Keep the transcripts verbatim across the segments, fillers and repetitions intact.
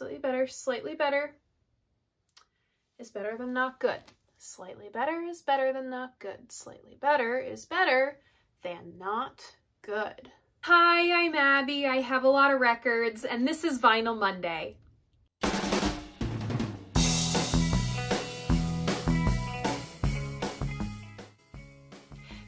Slightly better, slightly better is better than not good. Slightly better is better than not good. Slightly better is better than not good. Hi, I'm Abby. I have a lot of records, and this is Vinyl Monday.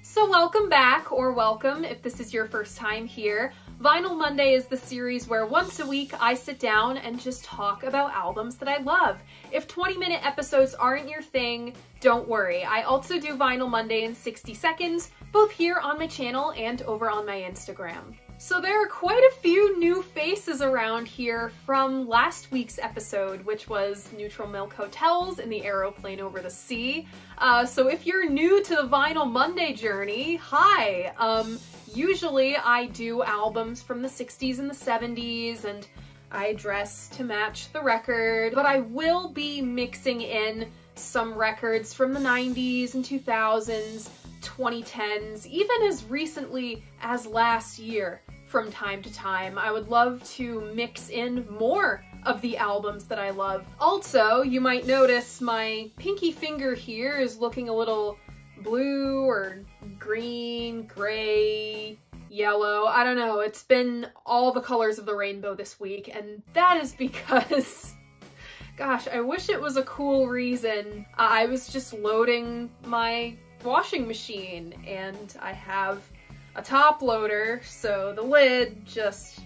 So welcome back, or welcome if this is your first time here. Vinyl Monday is the series where once a week I sit down and just talk about albums that I love. If twenty minute episodes aren't your thing, don't worry. I also do Vinyl Monday in sixty seconds, both here on my channel and over on my Instagram. So there are quite a few new faces around here from last week's episode, which was Neutral Milk Hotels in the Aeroplane Over the Sea. Uh, so if you're new to the Vinyl Monday journey, hi! Um, Usually I do albums from the sixties and the seventies, and I dress to match the record, but I will be mixing in some records from the nineties and two thousands, twenty tens, even as recently as last year from time to time. I would love to mix in more of the albums that I love. Also, you might notice my pinky finger here is looking a little blue or green, gray, yellow. I don't know. It's been all the colors of the rainbow this week, and that is because, gosh, I wish it was a cool reason. I was just loading my washing machine, and I have a top loader, so the lid just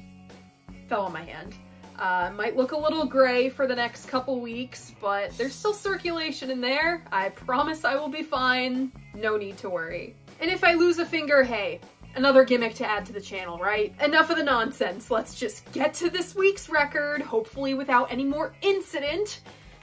fell on my hand. Uh, might look a little gray for the next couple weeks, but there's still circulation in there. I promise I will be fine. No need to worry. And if I lose a finger, hey, another gimmick to add to the channel, right? Enough of the nonsense. Let's just get to this week's record, hopefully without any more incident.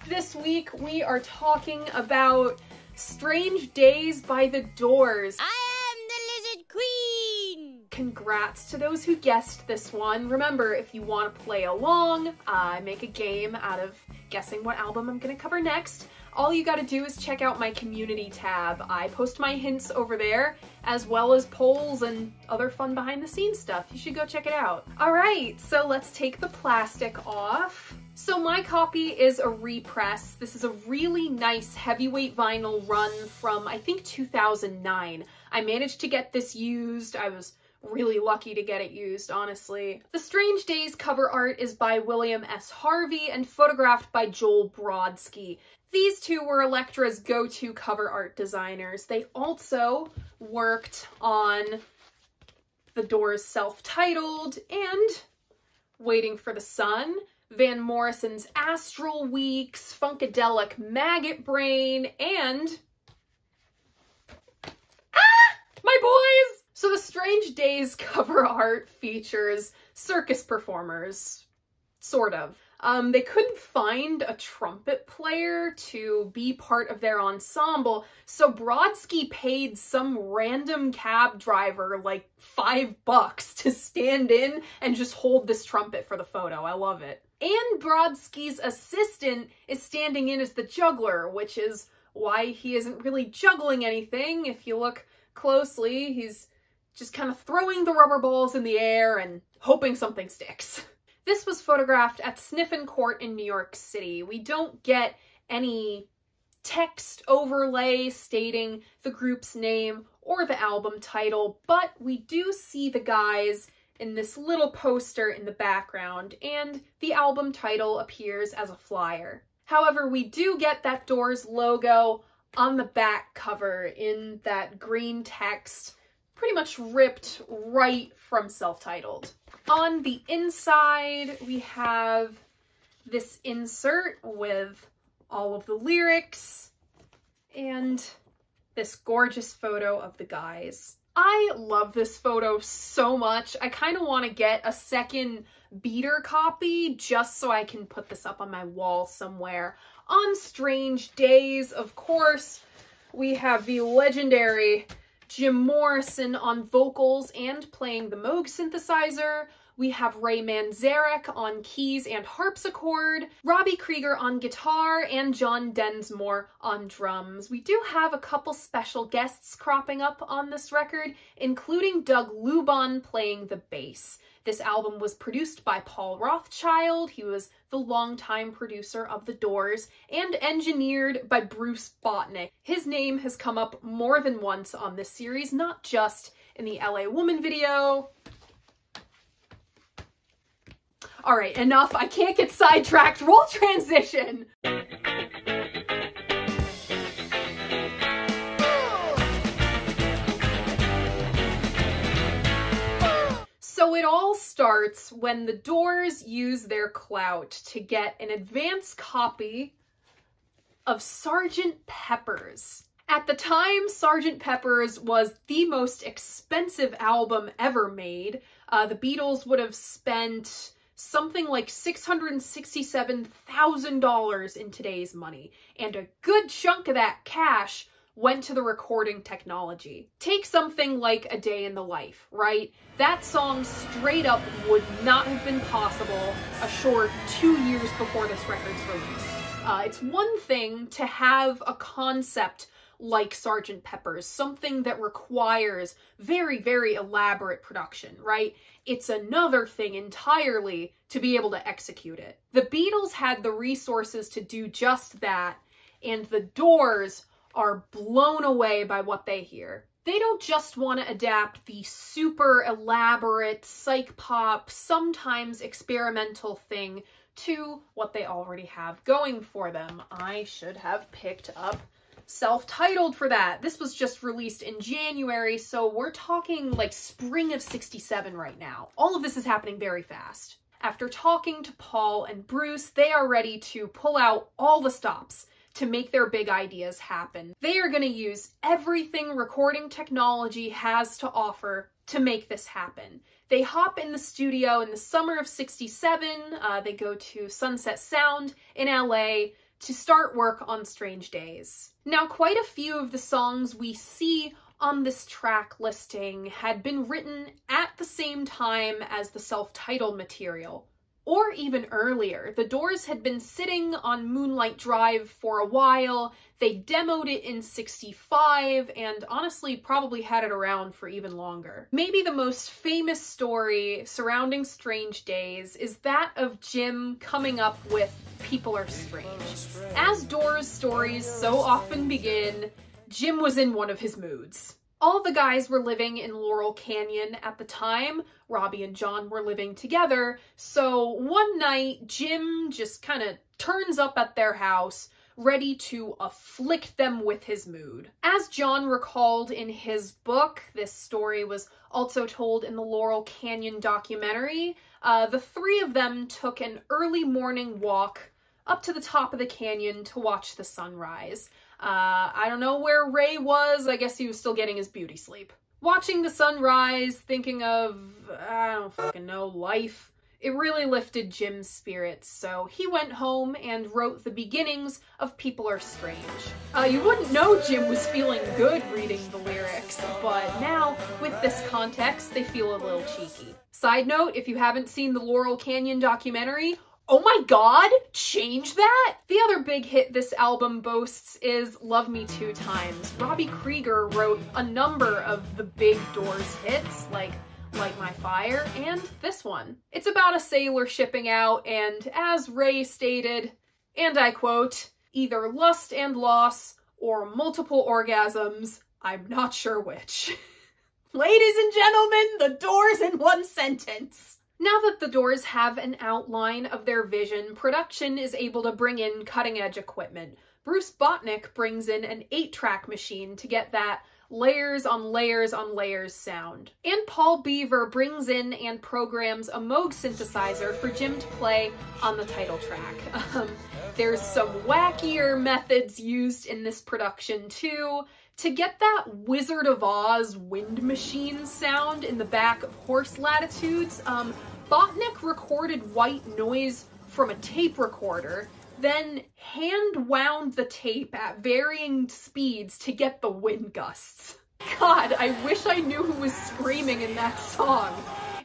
This week we are talking about Strange Days by The Doors. I am the Lizard Queen! Congrats to those who guessed this one. Remember, if you want to play along, I uh, make a game out of guessing what album I'm going to cover next. All you gotta do is check out my community tab. I post my hints over there, as well as polls and other fun behind the scenes stuff. You should go check it out. All right, so let's take the plastic off. So my copy is a repress. This is a really nice heavyweight vinyl run from, I think, two thousand nine. I managed to get this used. I was really lucky to get it used, honestly. The Strange Days cover art is by William S Harvey and photographed by Joel Brodsky. These two were Elektra's go-to cover art designers. They also worked on The Doors' self-titled and Waiting for the Sun, Van Morrison's Astral Weeks, Funkadelic Maggot Brain, and... Ah! My boys! So the Strange Days cover art features circus performers, sort of. Um, they couldn't find a trumpet player to be part of their ensemble, so Brodsky paid some random cab driver like five bucks to stand in and just hold this trumpet for the photo. I love it. And Brodsky's assistant is standing in as the juggler, which is why he isn't really juggling anything. If you look closely, he's just kind of throwing the rubber balls in the air and hoping something sticks. This was photographed at Sniffin' Court in New York City. We don't get any text overlay stating the group's name or the album title, but we do see the guys in this little poster in the background, and the album title appears as a flyer. However, we do get that Doors logo on the back cover in that green text, pretty much ripped right from self-titled. On the inside, we have this insert with all of the lyrics and this gorgeous photo of the guys. I love this photo so much. I kind of want to get a second beater copy just so I can put this up on my wall somewhere. On Strange Days, of course, we have the legendary Jim Morrison on vocals and playing the Moog synthesizer. We have Ray Manzarek on keys and harpsichord, Robbie Krieger on guitar, and John Densmore on drums. We do have a couple special guests cropping up on this record, including Doug Lubahn playing the bass. This album was produced by Paul Rothschild. He was the longtime producer of The Doors, and engineered by Bruce Botnick. His name has come up more than once on this series, not just in the L A Woman video. All right, enough. I can't get sidetracked. Roll transition. So it all starts when the Doors use their clout to get an advance copy of Sergeant Pepper's. At the time, Sergeant Pepper's was the most expensive album ever made. Uh, the Beatles would have spent something like six hundred sixty-seven thousand dollars in today's money, and a good chunk of that cash went to the recording technology. Take something like A Day in the Life, right? That song straight up would not have been possible a short two years before this record's release. Uh, it's one thing to have a concept like Sergeant Pepper's, something that requires very, very elaborate production, right? It's another thing entirely to be able to execute it. The Beatles had the resources to do just that, and the Doors are blown away by what they hear. They don't just want to adapt the super elaborate psych pop, sometimes experimental thing to what they already have going for them. I should have picked up Self-titled for that. This was just released in January, so we're talking like spring of sixty-seven right now. All of this is happening very fast. After talking to Paul and Bruce, they are ready to pull out all the stops to make their big ideas happen. They are going to use everything recording technology has to offer to make this happen. They hop in the studio in the summer of sixty-seven. Uh, they go to Sunset Sound in L A to start work on Strange Days. Now, quite a few of the songs we see on this track listing had been written at the same time as the self-titled material, or even earlier. The Doors had been sitting on Moonlight Drive for a while. They demoed it in sixty-five, and honestly probably had it around for even longer. Maybe the most famous story surrounding Strange Days is that of Jim coming up with People Are Strange. As Doors stories so often begin, Jim was in one of his moods. All the guys were living in Laurel Canyon at the time. Robbie and John were living together. So one night, Jim just kind of turns up at their house, ready to afflict them with his mood. As John recalled in his book, this story was also told in the Laurel Canyon documentary, uh, the three of them took an early morning walk up to the top of the canyon to watch the sunrise. Uh, I don't know where Ray was. I guess he was still getting his beauty sleep. Watching the sunrise, thinking of, I don't fucking know, life. It really lifted Jim's spirits, so he went home and wrote the beginnings of People Are Strange. Uh, you wouldn't know Jim was feeling good reading the lyrics, but now, with this context, they feel a little cheeky. Side note, if you haven't seen the Laurel Canyon documentary, oh my god, change that? The other big hit this album boasts is Love Me Two Times. Robbie Krieger wrote a number of the big Doors hits, like Light My Fire and this one. It's about a sailor shipping out, and as Ray stated, and I quote, "either lust and loss or multiple orgasms, I'm not sure which." Ladies and gentlemen, the Doors in one sentence. Now that the Doors have an outline of their vision, production is able to bring in cutting-edge equipment. Bruce Botnick brings in an eight-track machine to get that layers on layers on layers sound. And Paul Beaver brings in and programs a Moog synthesizer for Jim to play on the title track. Um, there's some wackier methods used in this production too. To get that Wizard of Oz wind machine sound in the back of Horse Latitudes, um, Botnick recorded white noise from a tape recorder, then hand-wound the tape at varying speeds to get the wind gusts. God, I wish I knew who was screaming in that song.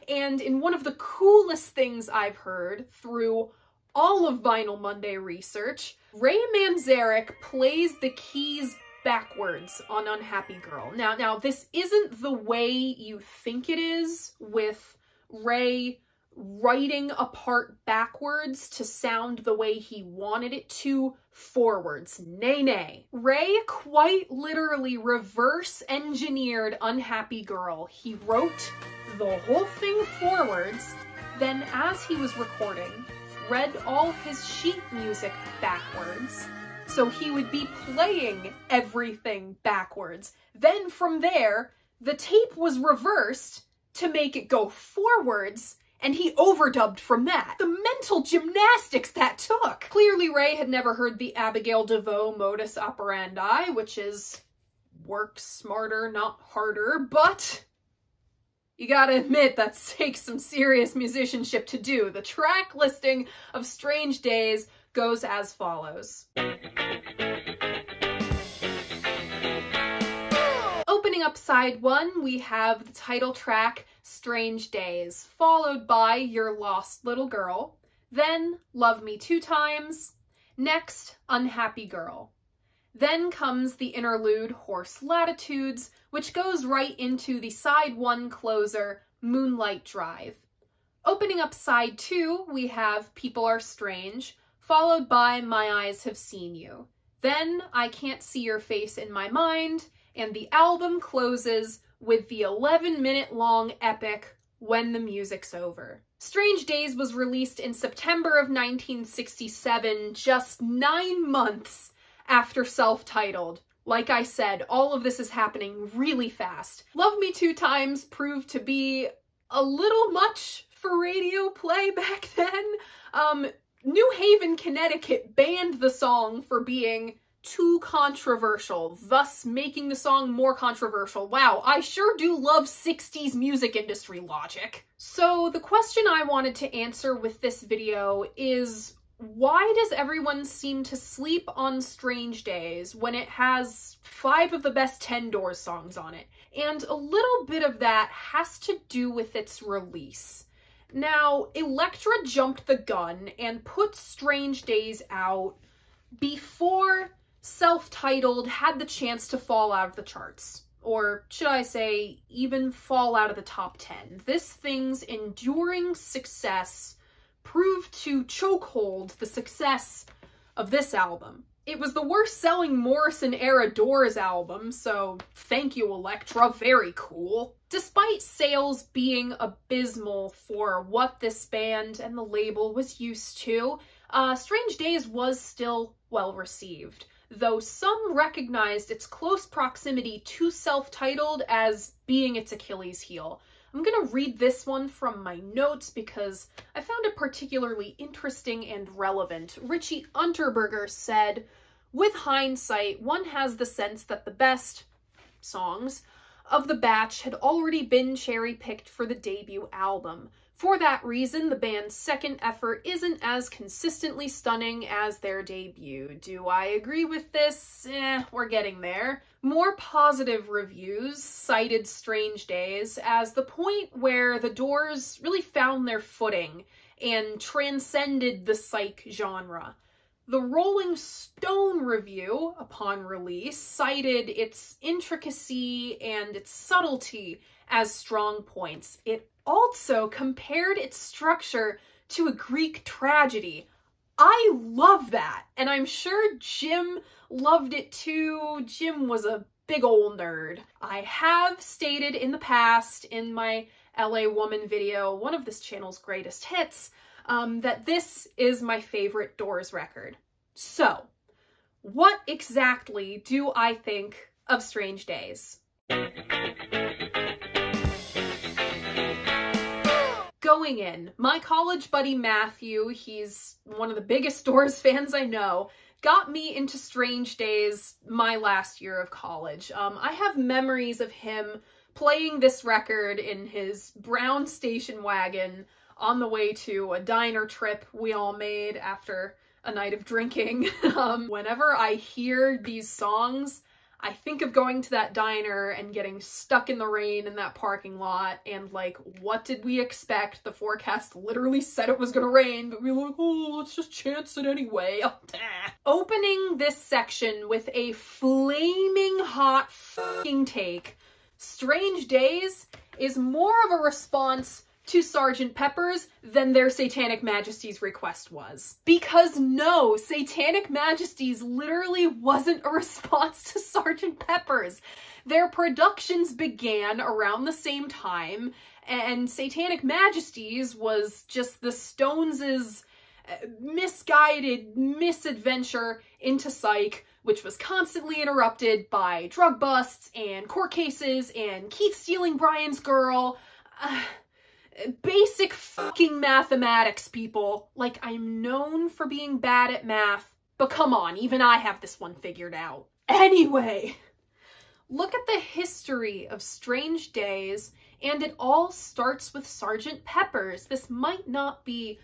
And in one of the coolest things I've heard through all of Vinyl Monday research, Ray Manzarek plays the keys backwards on Unhappy Girl. Now, now this isn't the way you think it is with Ray writing a part backwards to sound the way he wanted it to forwards. Nay, nay. Ray quite literally reverse engineered Unhappy Girl. He wrote the whole thing forwards, then as he was recording, read all his sheet music backwards. So he would be playing everything backwards. Then from there, the tape was reversed to make it go forwards, and he overdubbed from that. The mental gymnastics that took! Clearly Ray had never heard the Abigail DeVoe modus operandi, which is work smarter, not harder, but you gotta admit that takes some serious musicianship to do. The track listing of Strange Days goes as follows. Opening up side one, we have the title track, Strange Days, followed by Your Lost Little Girl, then Love Me Two Times, next Unhappy Girl. Then comes the interlude Horse Latitudes, which goes right into the side one closer, Moonlight Drive. Opening up side two, we have People Are Strange, followed by My Eyes Have Seen You. Then I Can't See Your Face in My Mind, and the album closes with the eleven minute long epic, When the Music's Over. Strange Days was released in September of nineteen sixty-seven, just nine months after self-titled. Like I said, all of this is happening really fast. Love Me Two Times proved to be a little much for radio play back then. Um, New Haven, Connecticut banned the song for being too controversial, thus making the song more controversial. Wow, I sure do love sixties music industry logic. So the question I wanted to answer with this video is, why does everyone seem to sleep on Strange Days when it has five of the best ten Doors songs on it? And a little bit of that has to do with its release. Now, Elektra jumped the gun and put Strange Days out before self-titled had the chance to fall out of the charts. Or should I say, even fall out of the top ten. This thing's enduring success proved to chokehold the success of this album. It was the worst-selling Morrison-era Doors album, so thank you, Elektra, very cool. Despite sales being abysmal for what this band and the label was used to, uh, Strange Days was still well-received, though some recognized its close proximity to self-titled as being its Achilles heel. I'm going to read this one from my notes because I found it particularly interesting and relevant. Richie Unterberger said, "With hindsight, one has the sense that the best songs of the batch had already been cherry-picked for the debut album. For that reason, the band's second effort isn't as consistently stunning as their debut." Do I agree with this? Eh, we're getting there. More positive reviews cited Strange Days as the point where the Doors really found their footing and transcended the psych genre. The Rolling Stone review, upon release, cited its intricacy and its subtlety as strong points. It also compared its structure to a Greek tragedy. I love that, and I'm sure Jim loved it too. Jim was a big ol' nerd. I have stated in the past, in my L A Woman video, one of this channel's greatest hits, um, that this is my favorite Doors record. So, what exactly do I think of Strange Days? Going in, my college buddy Matthew, he's one of the biggest Doors fans I know, got me into Strange Days my last year of college. Um, I have memories of him playing this record in his brown station wagon on the way to a diner trip we all made after a night of drinking. um, whenever I hear these songs, I think of going to that diner and getting stuck in the rain in that parking lot and like, what did we expect? The forecast literally said it was gonna rain, but we were like, oh, let's just chance it anyway. Opening this section with a flaming hot fucking take, Strange Days is more of a response to Sergeant Pepper's than their Satanic Majesty's Request was. Because no, Satanic Majesty's literally wasn't a response to Sergeant Pepper's. Their productions began around the same time, and Satanic Majesty's was just the Stones' misguided misadventure into psych, which was constantly interrupted by drug busts and court cases and Keith stealing Brian's girl. Uh, basic fucking mathematics, people. Like, I'm known for being bad at math, but come on, even I have this one figured out. Anyway, look at the history of Strange Days, and it all starts with Sergeant Pepper's. This might not be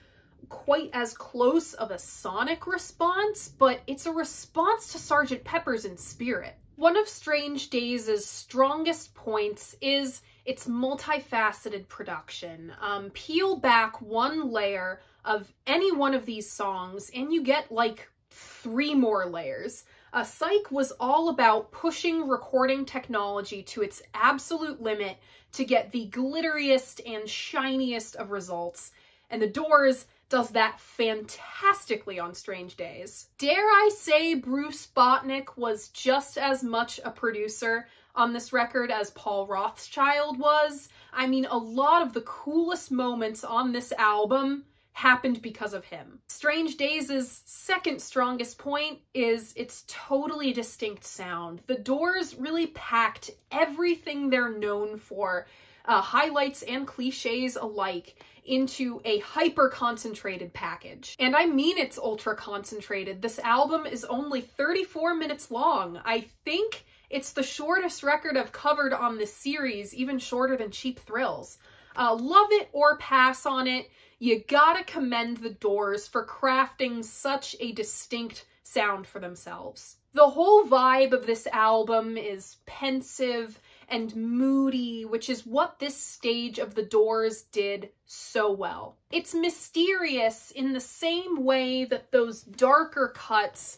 quite as close of a sonic response, but it's a response to Sergeant Pepper's in spirit. One of Strange Days' strongest points is its multifaceted production. Um, peel back one layer of any one of these songs and you get like three more layers. Uh, Psych was all about pushing recording technology to its absolute limit to get the glitteriest and shiniest of results, and The Doors does that fantastically on Strange Days. Dare I say Bruce Botnick was just as much a producer on this record as Paul Rothschild was. I mean, a lot of the coolest moments on this album happened because of him. Strange Days' second strongest point is its totally distinct sound. The Doors really packed everything they're known for, Uh, highlights and cliches alike, into a hyper-concentrated package. And I mean it's ultra-concentrated. This album is only thirty-four minutes long. I think it's the shortest record I've covered on this series, even shorter than Cheap Thrills. Uh, love it or pass on it, you gotta commend The Doors for crafting such a distinct sound for themselves. The whole vibe of this album is pensive and moody, which is what this stage of The Doors did so well. It's mysterious in the same way that those darker cuts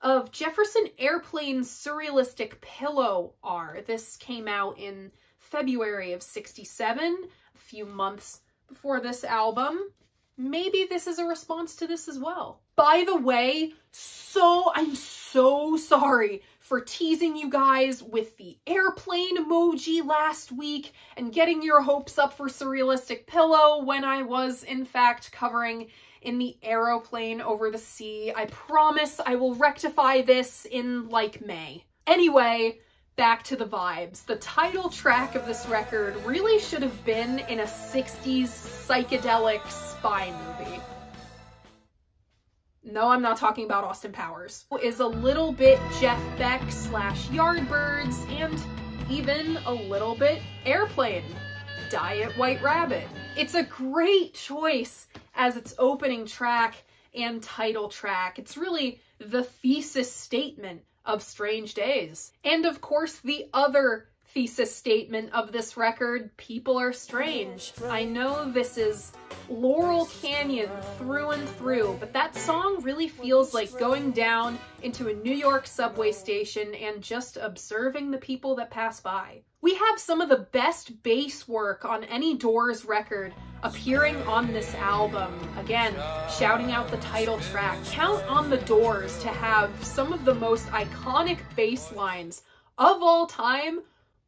of Jefferson Airplane's Surrealistic Pillow are. This came out in February of sixty-seven, a few months before this album. Maybe this is a response to this as well. By the way, so I'm so sorry for teasing you guys with the airplane emoji last week and getting your hopes up for Surrealistic Pillow when I was, in fact, covering In the Aeroplane Over the Sea. I promise I will rectify this in, like, May. Anyway, back to the vibes. The title track of this record really should have been in a sixties psychedelic spy movie. No, I'm not talking about Austin Powers. Is a little bit Jeff Beck slash Yardbirds and even a little bit Airplane, Diet White Rabbit. It's a great choice as its opening track and title track. It's really the thesis statement of Strange Days. And of course, the other thesis statement of this record, People Are Strange. I know this is Laurel Canyon through and through, but that song really feels like going down into a New York subway station and just observing the people that pass by. We have some of the best bass work on any Doors record appearing on this album. Again, shouting out the title track. Count on the Doors to have some of the most iconic bass lines of all time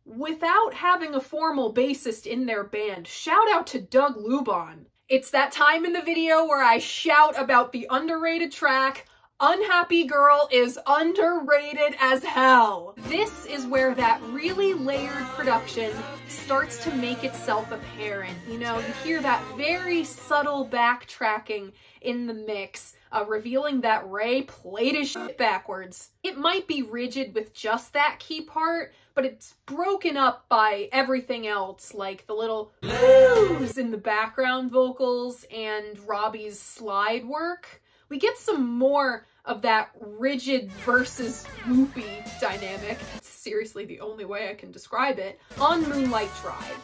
without having a formal bassist in their band. Shout out to Doug Lubahn. It's that time in the video where I shout about the underrated track, Unhappy Girl is underrated as hell. This is where that really layered production starts to make itself apparent. You know, you hear that very subtle backtracking in the mix, uh, revealing that Ray played his shit backwards. It might be rigid with just that key part, but it's broken up by everything else, like the little whoos in the background vocals and Robbie's slide work. We get some more of that rigid versus loopy dynamic. That's seriously the only way I can describe it. On Moonlight Drive,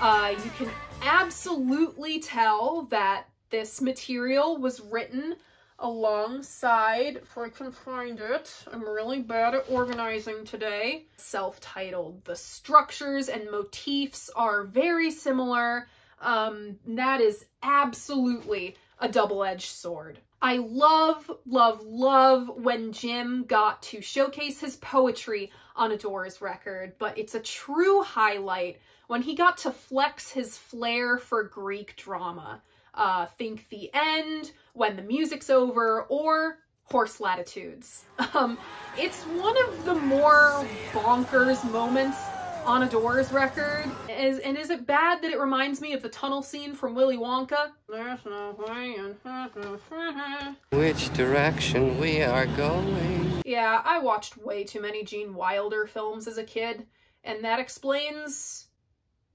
uh, you can absolutely tell that this material was written alongside, if I can find it, I'm really bad at organizing today, self-titled. The structures and motifs are very similar, um, that is absolutely a double-edged sword. I love, love, love when Jim got to showcase his poetry on a Doors record, but it's a true highlight when he got to flex his flair for Greek drama. Uh, Think the End, When the Music's Over, or Horse Latitudes. Um, it's one of the more bonkers moments on a Doors record. Is, and is it bad that it reminds me of the tunnel scene from Willy Wonka? There's no way in which direction we are going. Yeah, I watched way too many Gene Wilder films as a kid, and that explains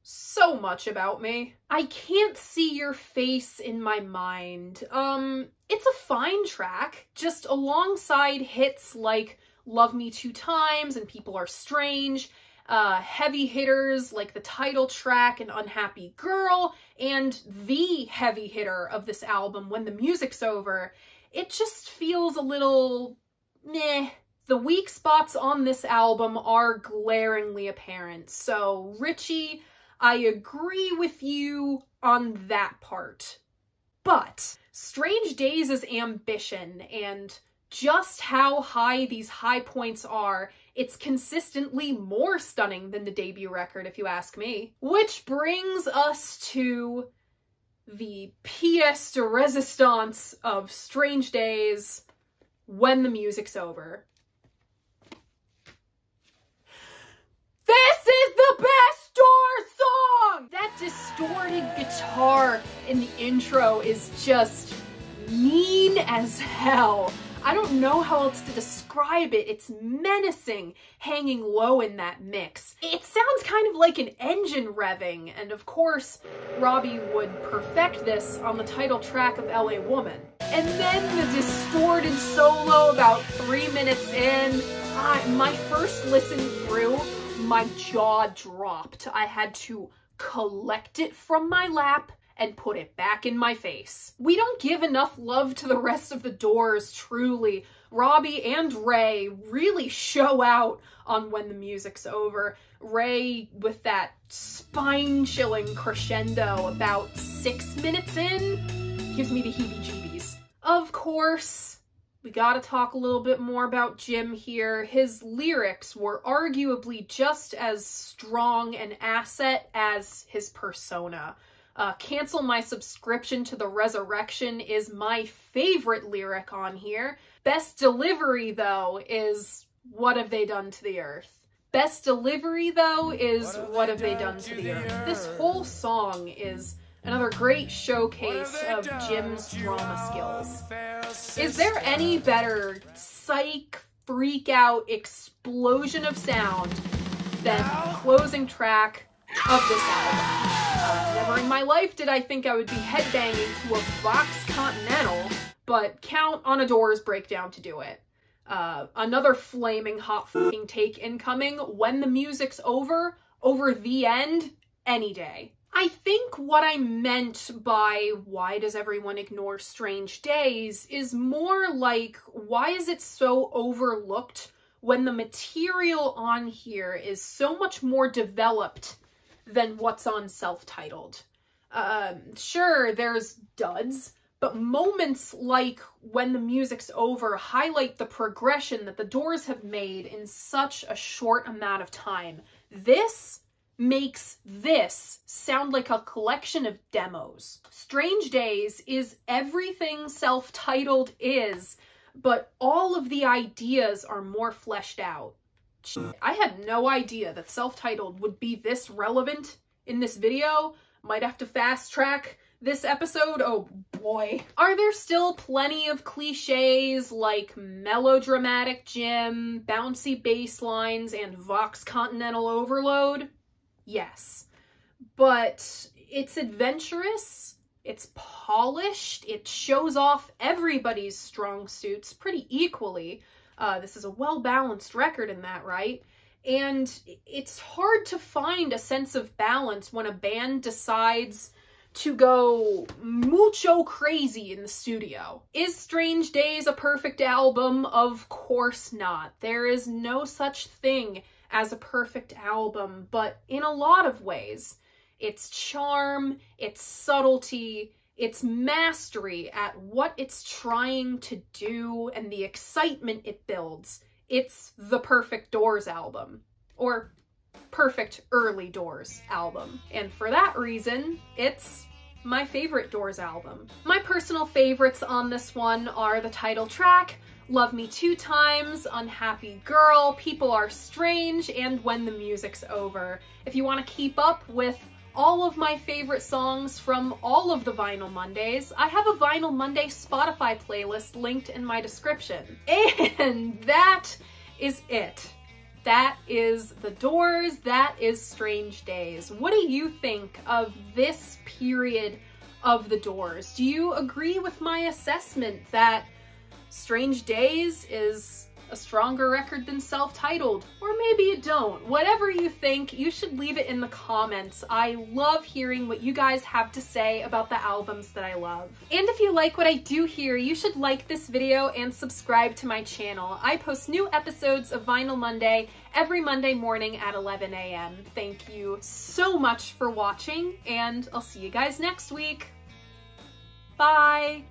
so much about me. I Can't See Your Face in My Mind. Um, it's a fine track, just alongside hits like Love Me Two Times and People Are Strange, Uh, heavy hitters like the title track and Unhappy Girl, and the heavy hitter of this album, When the Music's Over, it just feels a little meh. The weak spots on this album are glaringly apparent. So Richie, I agree with you on that part. But Strange Days' ambition and just how high these high points are, it's consistently more stunning than the debut record, if you ask me. Which brings us to the pièce de résistance of Strange Days, When the Music's Over. This is the best Doors song! That distorted guitar in the intro is just mean as hell. I don't know how else to describe it. It's menacing, hanging low in that mix. It sounds kind of like an engine revving, and of course, Robbie would perfect this on the title track of L A Woman. And then the distorted solo about three minutes in. I, my first listen through, my jaw dropped. I had to collect it from my lap and put it back in my face. We don't give enough love to the rest of the Doors, truly. Robbie and Ray really show out on When the Music's Over. Ray with that spine-chilling crescendo about six minutes in gives me the heebie-jeebies. Of course, we gotta talk a little bit more about Jim here. His lyrics were arguably just as strong an asset as his persona. Uh, cancel my subscription to the resurrection is my favorite lyric on here. Best delivery, though, is what have they done to the earth? Best delivery, though, is what have they done to the earth? This whole song is another great showcase of Jim's drama skills. Is there any better psych, freak out, explosion of sound than the closing track of this album? Uh, never in my life did I think I would be headbanging to a Vox Continental, but count on a Doors breakdown to do it. Uh, another flaming hot fucking take incoming, When the Music's Over, Over the End, any day. I think what I meant by why does everyone ignore Strange Days is more like, why is it so overlooked when the material on here is so much more developed than what's on self-titled. Um, sure, there's duds, but moments like When the Music's Over highlight the progression that the Doors have made in such a short amount of time. This makes this sound like a collection of demos. Strange Days is everything self-titled is, but all of the ideas are more fleshed out. I had no idea that self-titled would be this relevant in this video. Might have to fast track this episode. Oh boy. Are there still plenty of cliches like melodramatic Jim, bouncy bass lines, and Vox Continental overload? Yes. But it's adventurous, it's polished, it shows off everybody's strong suits pretty equally. Uh, this is a well-balanced record in that, right? And it's hard to find a sense of balance when a band decides to go mucho crazy in the studio. Is Strange Days a perfect album? Of course not. There is no such thing as a perfect album, but in a lot of ways, its charm, its subtlety, its mastery at what it's trying to do, and the excitement it builds. It's the perfect Doors album, or perfect early Doors album. And for that reason, it's my favorite Doors album. My personal favorites on this one are the title track, Love Me Two Times, Unhappy Girl, People Are Strange, and When the Music's Over. If you want to keep up with all of my favorite songs from all of the Vinyl Mondays, I have a Vinyl Monday Spotify playlist linked in my description. And that is it. That is The Doors, that is Strange Days. What do you think of this period of The Doors? Do you agree with my assessment that Strange Days is a stronger record than self-titled? Or maybe you don't. Whatever you think, you should leave it in the comments. I love hearing what you guys have to say about the albums that I love. And if you like what I do here, you should like this video and subscribe to my channel. I post new episodes of Vinyl Monday every Monday morning at eleven A M Thank you so much for watching, and I'll see you guys next week. Bye!